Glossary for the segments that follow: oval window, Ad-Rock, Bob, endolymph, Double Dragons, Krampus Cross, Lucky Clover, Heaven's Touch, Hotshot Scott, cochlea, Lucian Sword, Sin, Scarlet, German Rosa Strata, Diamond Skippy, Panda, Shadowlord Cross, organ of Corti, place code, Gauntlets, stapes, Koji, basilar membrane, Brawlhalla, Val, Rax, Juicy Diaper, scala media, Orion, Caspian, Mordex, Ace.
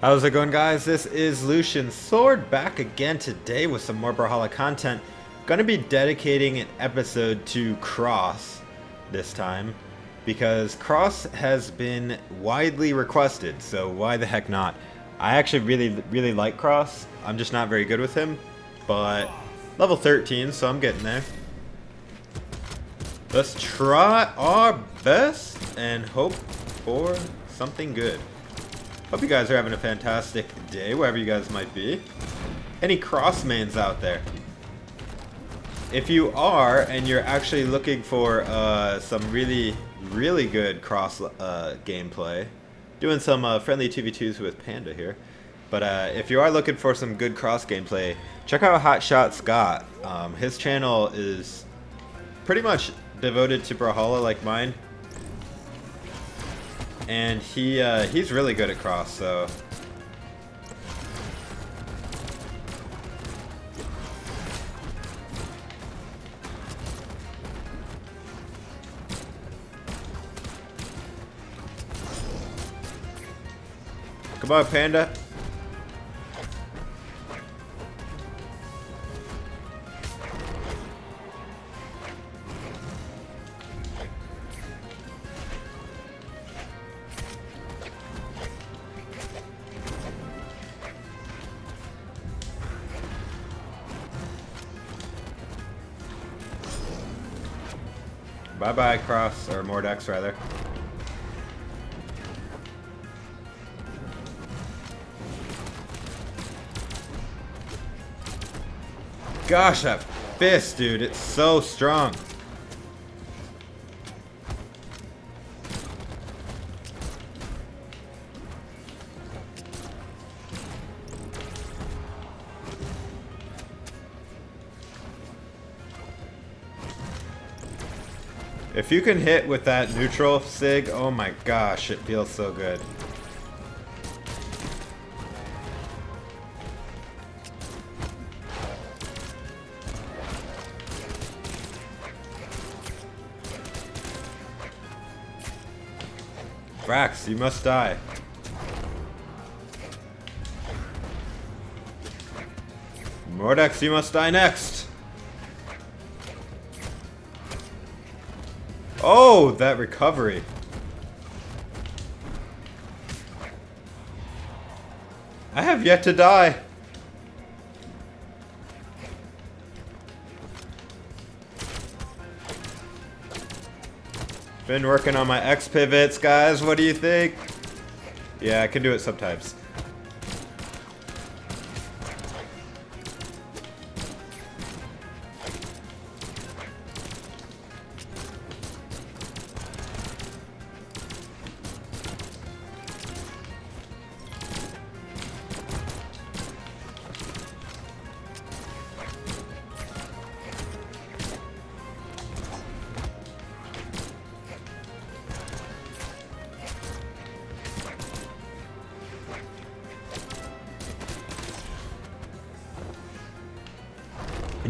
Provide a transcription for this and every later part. How's it going, guys? This is Lucian Sword back again today with some more Brawlhalla content. Gonna be dedicating an episode to Cross this time because Cross has been widely requested, so why the heck not? I actually really like Cross. I'm just not very good with him, but level 13, so I'm getting there. Let's try our best and hope for something good. Hope you guys are having a fantastic day, wherever you guys might be. Any Cross mains out there? If you are, and you're actually looking for some really good Cross gameplay, doing some friendly 2v2s with Panda here. But if you are looking for some good Cross gameplay, check out Hotshot Scott. His channel is pretty much devoted to Brawlhalla like mine. And he's really good at Cross, so come on, Panda. Bye-bye, Cross, or Mordex, rather. Gosh, that fist, dude, it's so strong. If you can hit with that neutral sig, oh my gosh, it feels so good. Rax, you must die. Mordex, you must die next. Oh, that recovery. I have yet to die. Been working on my X pivots, guys. What do you think? Yeah, I can do it sometimes.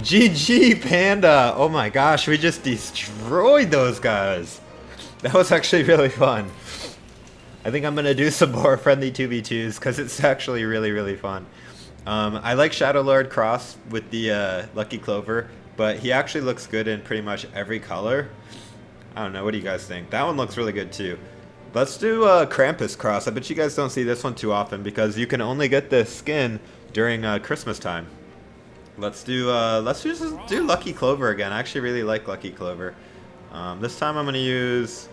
GG, Panda! Oh my gosh, we just destroyed those guys! That was actually really fun. I think I'm gonna do some more friendly 2v2s because it's actually really fun. I like Shadowlord Cross with the Lucky Clover, but he actually looks good in pretty much every color. I don't know, what do you guys think? That one looks really good too. Let's do Krampus Cross. I bet you guys don't see this one too often because you can only get this skin during Christmas time. Let's just do Lucky Clover again. I actually really like Lucky Clover. This time I'm gonna use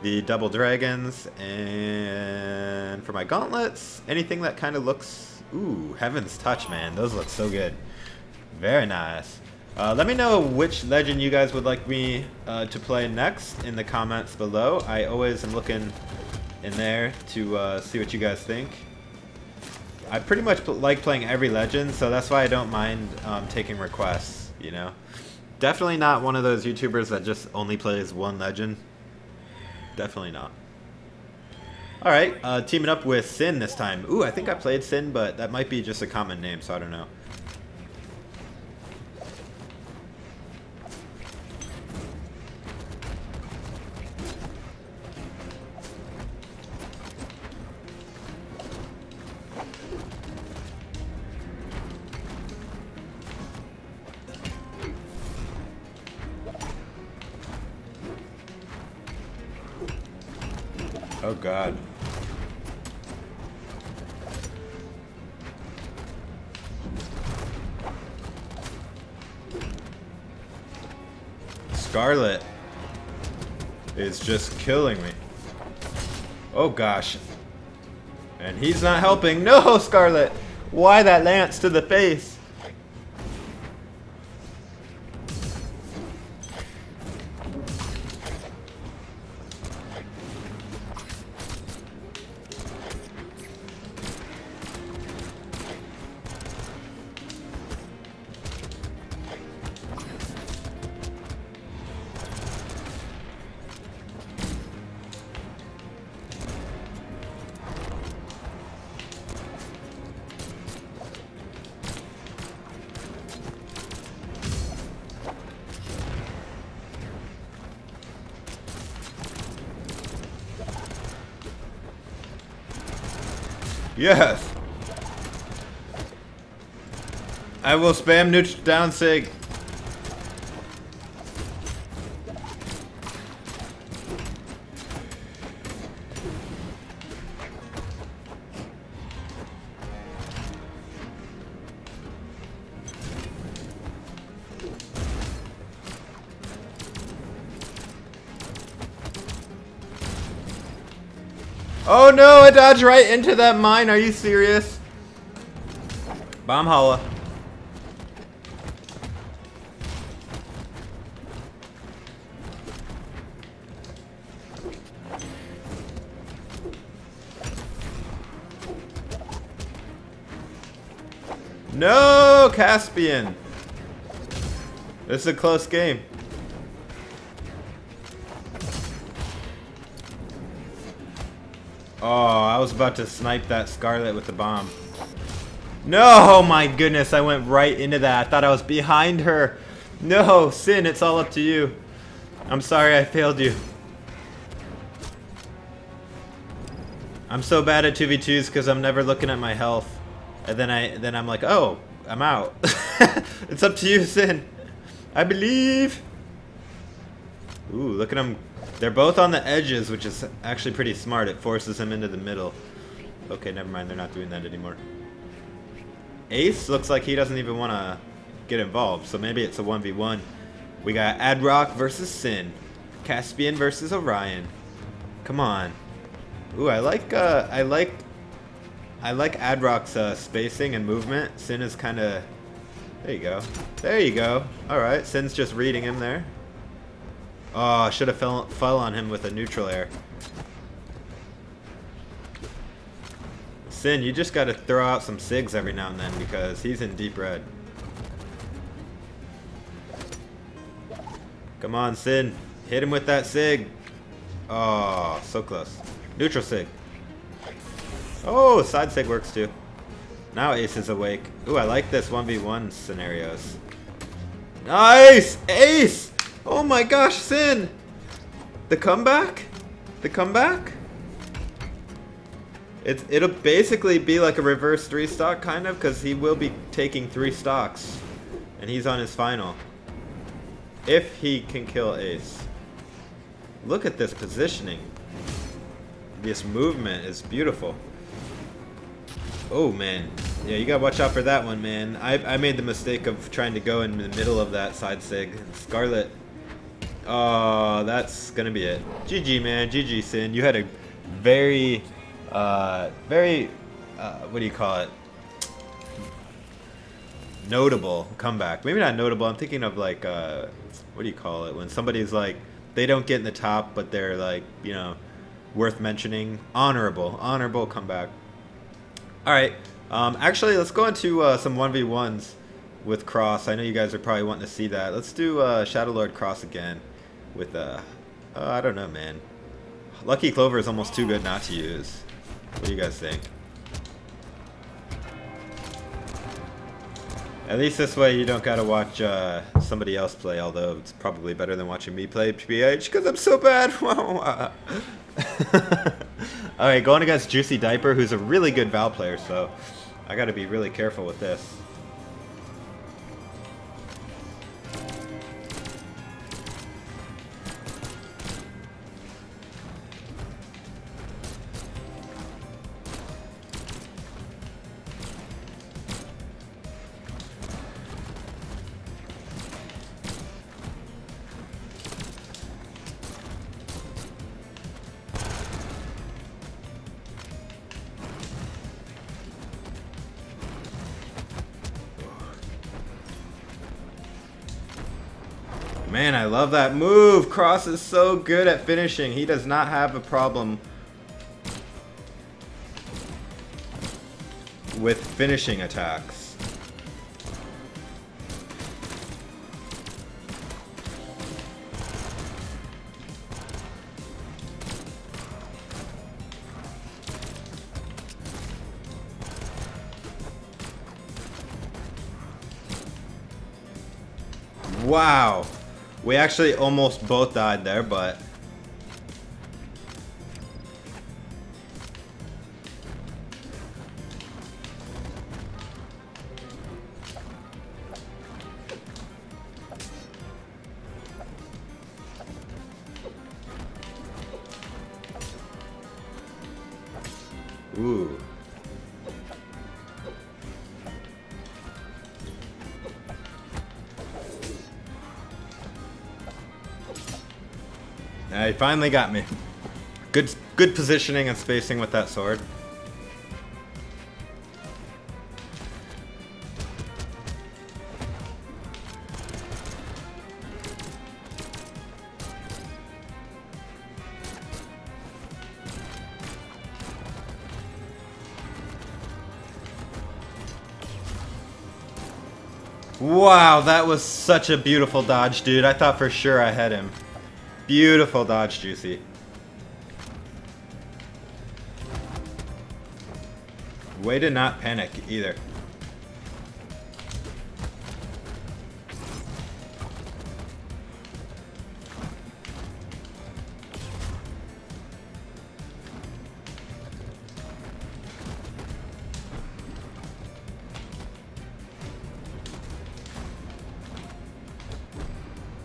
the Double Dragons, and for my gauntlets, anything that kind of looks, ooh, Heaven's Touch, man. Those look so good. Very nice. Let me know which legend you guys would like me to play next in the comments below. I always am looking in there to see what you guys think. I pretty much like playing every legend, so that's why I don't mind taking requests, you know? Definitely not one of those YouTubers that just only plays one legend. Definitely not. Alright, teaming up with Sin this time. Ooh, I think I played Sin, but that might be just a common name, so I don't know. Oh God. Scarlet is just killing me. Oh gosh. And he's not helping. No, Scarlet! Why that lance to the face? Yes! I will spam nuke down Sig. Oh no, I dodged right into that mine. Are you serious? Brawlhalla. No, Caspian. This is a close game. Oh, I was about to snipe that Scarlet with the bomb. No, oh my goodness, I went right into that. I thought I was behind her. No, Sin, it's all up to you. I'm sorry I failed you. I'm so bad at 2v2s because I'm never looking at my health. And then I'm like, oh, I'm out. It's up to you, Sin. I believe. Ooh, look at him. They're both on the edges, which is actually pretty smart. It forces him into the middle. Okay, never mind. They're not doing that anymore. Ace looks like he doesn't even want to get involved, so maybe it's a 1v1. We got Ad-Rock versus Sin. Caspian versus Orion. Come on. Ooh, I like Ad-Rock's spacing and movement. Sin is kind of... There you go. There you go. All right, Sin's just reading him there. Oh, I should have fell on him with a neutral air. Sin, you just gotta throw out some SIGs every now and then because he's in deep red. Come on, Sin. Hit him with that SIG. Oh, so close. Neutral SIG. Oh, side SIG works too. Now Ace is awake. Ooh, I like this 1v1 scenarios. Nice! Ace! Oh my gosh, Sin! The comeback? The comeback? It'll basically be like a reverse 3-stock, kind of, because he will be taking 3 stocks. And he's on his final. If he can kill Ace. Look at this positioning. This movement is beautiful. Oh, man. Yeah, you gotta watch out for that one, man. I made the mistake of trying to go in the middle of that side sig. Scarlet... Oh, that's gonna be it. GG, man. GG, Sin. You had a very, what do you call it? Notable comeback. Maybe not notable. I'm thinking of like, what do you call it? When somebody's like, they don't get in the top, but they're like, you know, worth mentioning. Honorable. Honorable comeback. All right. Actually, let's go into some 1v1s. With Cross, I know you guys are probably wanting to see that. Let's do Shadowlord Cross again with I don't know, man. Lucky Clover is almost too good not to use. What do you guys think? At least this way you don't gotta watch somebody else play, although it's probably better than watching me play PBH because I'm so bad. Okay, going against Juicy Diaper, who's a really good Val player, so I gotta be really careful with this. Man, I love that move. Cross is so good at finishing. He does not have a problem with finishing attacks. Wow. We actually almost both died there, but ooh. He finally got me. Good positioning and spacing with that sword. Wow, that was such a beautiful dodge, dude. I thought for sure I had him. Beautiful dodge, Juicy. Way to not panic either.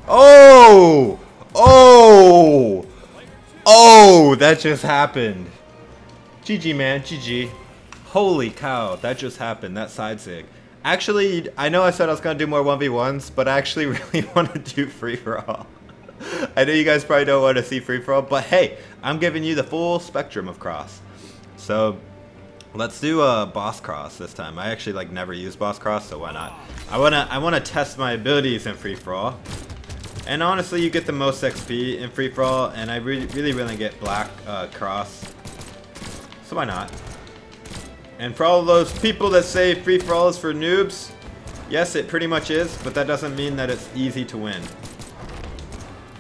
Oh! Oh! Oh! That just happened. GG, man. GG. Holy cow. That just happened. That side sig. Actually, I know I said I was going to do more 1v1s, but I actually really want to do free-for-all. I know you guys probably don't want to see free-for-all, but hey, I'm giving you the full spectrum of cross. So, let's do a boss cross this time. I actually like never use boss cross, so why not? I want to test my abilities in free-for-all. And honestly, you get the most XP in free-for-all, and I really get black cross. So why not? And for all of those people that say free-for-all is for noobs, yes, it pretty much is, but that doesn't mean that it's easy to win.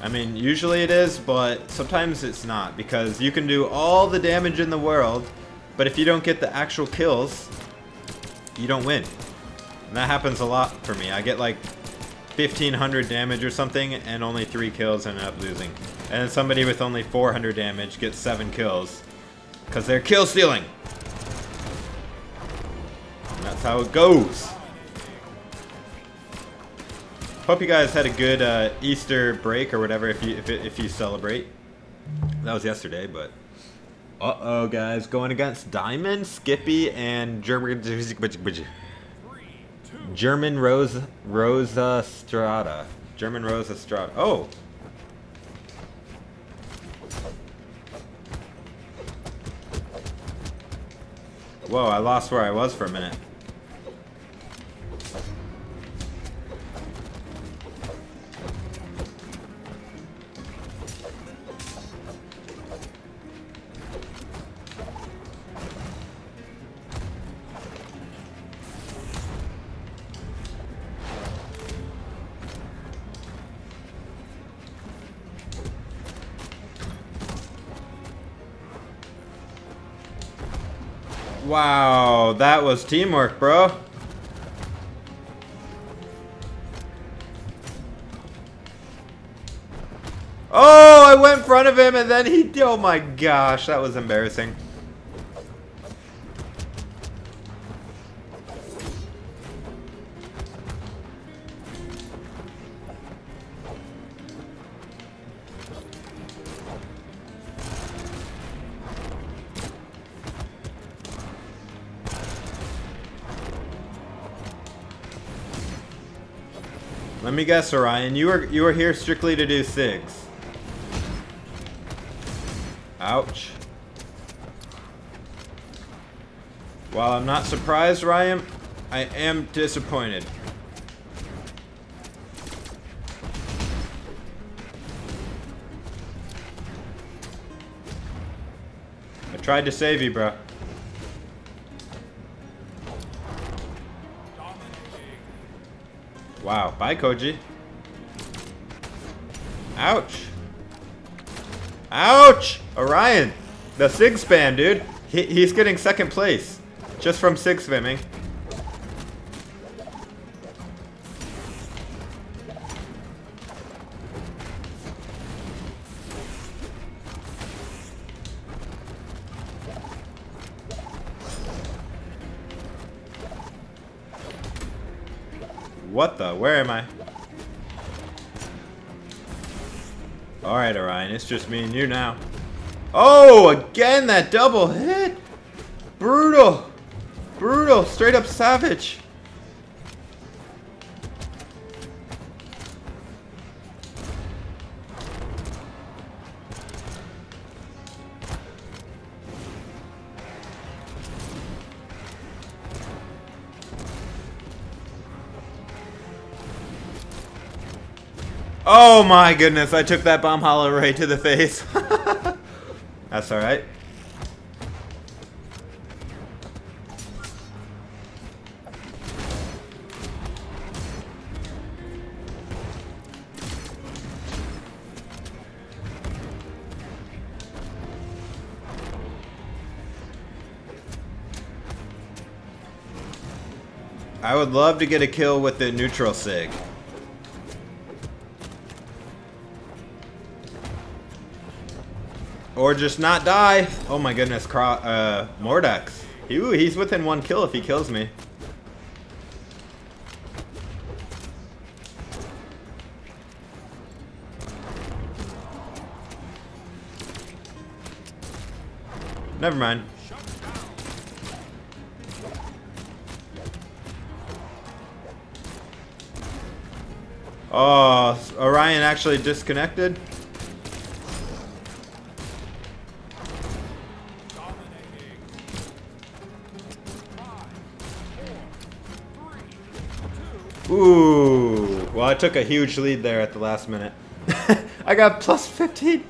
I mean, usually it is, but sometimes it's not, because you can do all the damage in the world, but if you don't get the actual kills, you don't win. And that happens a lot for me. I get like 1,500 damage or something and only 3 kills and end up losing. And then somebody with only 400 damage gets 7 kills because they're kill stealing. And that's how it goes. Hope you guys had a good Easter break or whatever if you celebrate. That was yesterday, but uh-oh, guys, going against Diamond Skippy and German Rosa Strata. German Rosa Strata. Oh! Whoa, I lost where I was for a minute. Wow, that was teamwork, bro. Oh, I went in front of him and then he... Oh my gosh, that was embarrassing. Let me guess, Orion. You were here strictly to do SIGs. Ouch. While I'm not surprised, Orion, I am disappointed. I tried to save you, bro. Wow, bye Koji. Ouch. Ouch! Orion! The SIG spam, dude! He's getting second place. Just from SIG spamming. What the? Where am I? Alright, Orion. It's just me and you now. Oh! Again, that double hit! Brutal! Brutal! Straight up savage! Oh my goodness, I took that Brawlhalla right to the face. That's alright. I would love to get a kill with the neutral SIG. Or just not die. Oh my goodness, Mordex. He's within one kill if he kills me. Never mind. Oh, Orion actually disconnected. Ooh, well I took a huge lead there at the last minute. I got plus 15.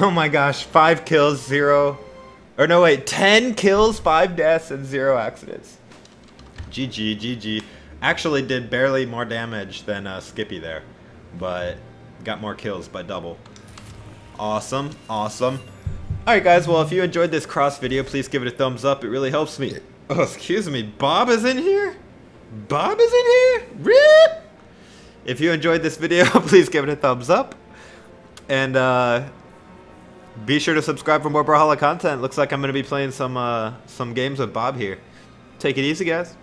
Oh my gosh, 10 kills, 5 deaths, and 0 accidents. GG, GG. Actually did barely more damage than Skippy there, but got more kills by double. Awesome, awesome. Alright guys, well if you enjoyed this cross video, please give it a thumbs up, it really helps me. Oh, excuse me, Bob is in here? Bob is in here? RIP! If you enjoyed this video, please give it a thumbs up. And be sure to subscribe for more Brawlhalla content. Looks like I'm going to be playing some games with Bob here. Take it easy, guys.